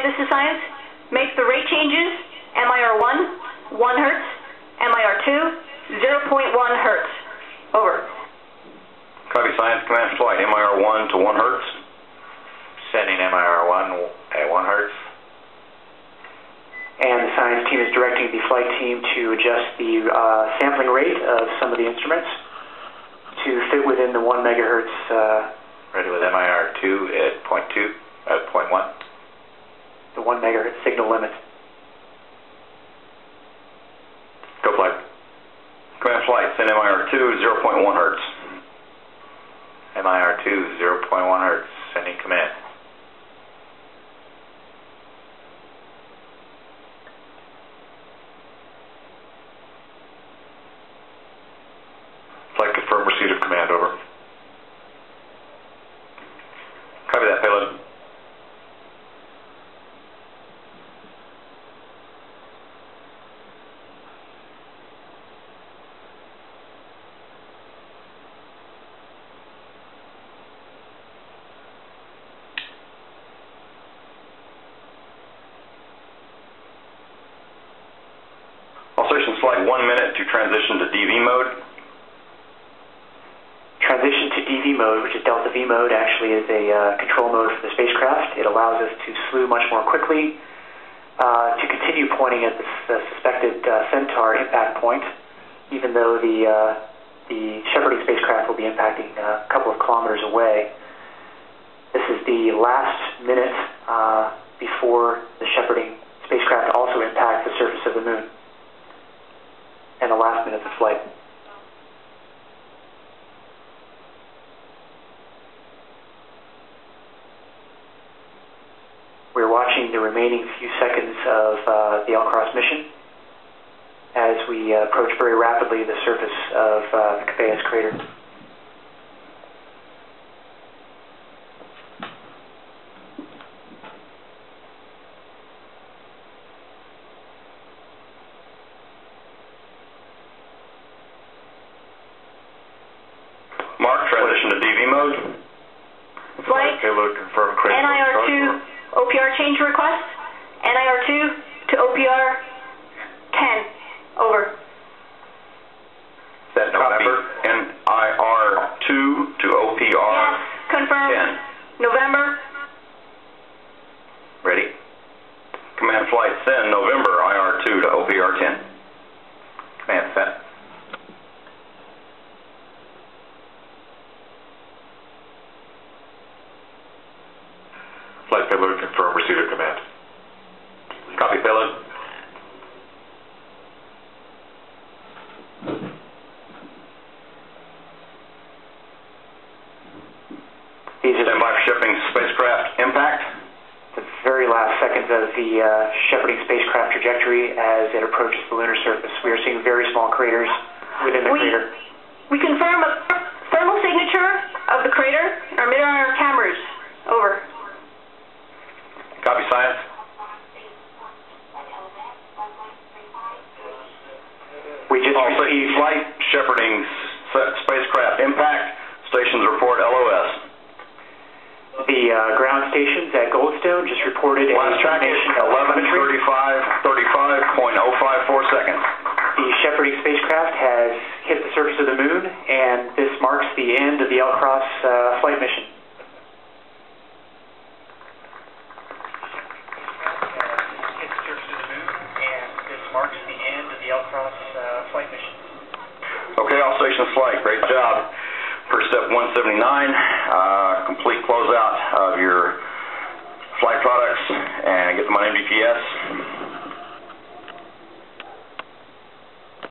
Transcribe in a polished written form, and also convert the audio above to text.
Hi, this is Science. Make the rate changes. MIR1, 1 Hz. MIR2, 0.1 Hz. Over. Copy, Science. Command flight. MIR1 to 1 Hz. Sending MIR1 at 1 Hz. And the science team is directing the flight team to adjust the sampling rate of some of the instruments to fit within the 1 megahertz. Ready with MIR2 at 0.1. The 1 megahertz signal limit. Go flight. Command flight, send MIR2 0.1 Hz. MIR2 0.1 Hz, sending command. Flight 1 minute to transition to DV mode. Transition to DV mode, which is Delta V mode, actually is a control mode for the spacecraft. It allows us to slew much more quickly, to continue pointing at the suspected Centaur impact point, even though the shepherding spacecraft will be impacting a couple of kilometers away. This is the last minute before the shepherding spacecraft also impacts the surface of the moon. And the last minute of flight. We're watching the remaining few seconds of the LCROSS mission as we approach very rapidly the surface of the Cabeus crater. OPR change request, NIR2 to OPR 10, over. That November, NIR2 to OPR yes, confirmed. 10. November. Ready. Command flight send November IR2 to OPR 10. Command send. Confirm receiver command. Copy, payload. Stand by for shipping spacecraft impact. The very last seconds of the shepherding spacecraft trajectory as it approaches the lunar surface. We are seeing very small craters within the crater. We confirm a thermal signature of the crater in our mid on our cameras. Over. Copy, Science. We just received flight shepherding spacecraft impact. Stations report LOS. The ground stations at Goldstone just reported a termination of 11:35:35.054 seconds. The shepherding spacecraft has hit the surface of the moon, and this marks the end of the LCROSS flight mission. Okay, all stations flight. Great job. Per step 179, complete closeout of your flight products and get them on MDPS.